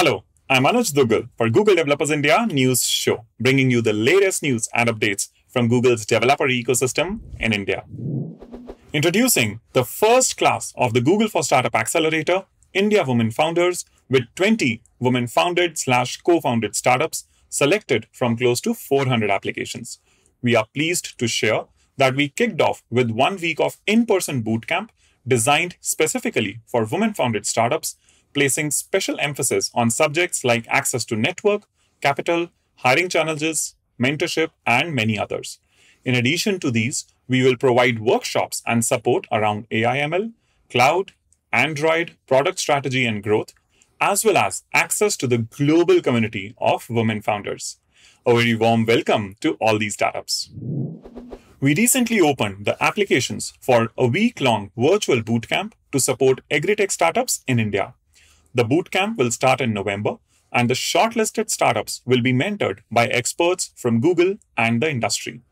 Hello, I'm Anuj Duggal for Google Developers India News Show, bringing you the latest news and updates from Google's developer ecosystem in India. Introducing the first class of the Google for Startup Accelerator, India Women Founders, with 20 women-founded/co-founded startups selected from close to 400 applications. We are pleased to share that we kicked off with 1 week of in-person bootcamp designed specifically for women-founded startups, placing special emphasis on subjects like access to network, capital, hiring challenges, mentorship, and many others. In addition to these, we will provide workshops and support around AI/ML, cloud, Android, product strategy and growth, as well as access to the global community of women founders. A very warm welcome to all these startups. We recently opened the applications for a week-long virtual bootcamp to support AgriTech startups in India. The bootcamp will start in November, and the shortlisted startups will be mentored by experts from Google and the industry.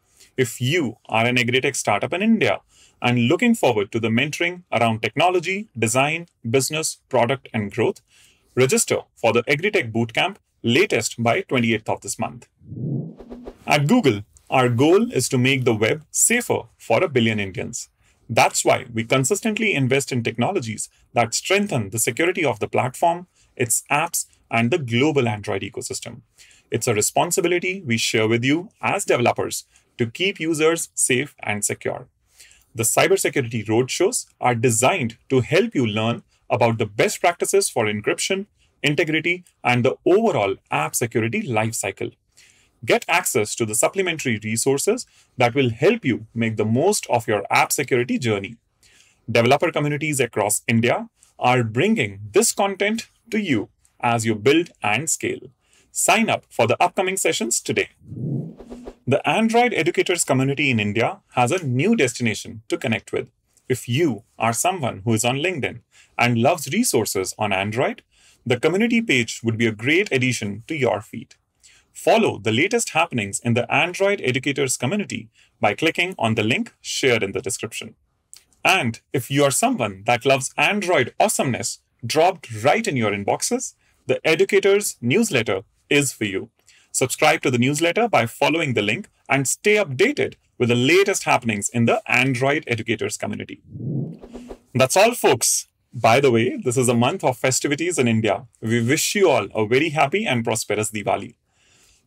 If you are an AgriTech startup in India and looking forward to the mentoring around technology, design, business, product, and growth, register for the AgriTech Bootcamp latest by 28th of this month. At Google, our goal is to make the web safer for a billion Indians. That's why we consistently invest in technologies that strengthen the security of the platform, its apps, and the global Android ecosystem. It's a responsibility we share with you as developers to keep users safe and secure. The cybersecurity roadshows are designed to help you learn about the best practices for encryption, integrity, and the overall app security lifecycle. Get access to the supplementary resources that will help you make the most of your app security journey. Developer communities across India are bringing this content to you as you build and scale. Sign up for the upcoming sessions today. The Android Educators community in India has a new destination to connect with. If you are someone who is on LinkedIn and loves resources on Android, the community page would be a great addition to your feed. Follow the latest happenings in the Android Educators community by clicking on the link shared in the description. And if you are someone that loves Android awesomeness dropped right in your inboxes, the Educators newsletter is for you. Subscribe to the newsletter by following the link and stay updated with the latest happenings in the Android Educators community. That's all, folks. By the way, this is a month of festivities in India. We wish you all a very happy and prosperous Diwali.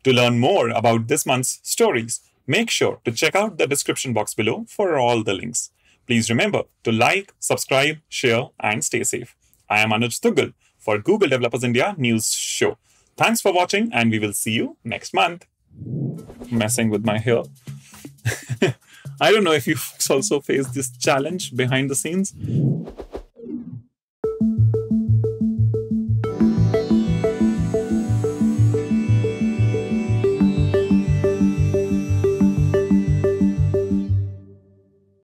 To learn more about this month's stories, make sure to check out the description box below for all the links. Please remember to like, subscribe, share, and stay safe. I am Anuj Duggal for Google Developers India News Show. Thanks for watching, and we will see you next month. Messing with my hair. I don't know if you folks also face this challenge behind the scenes.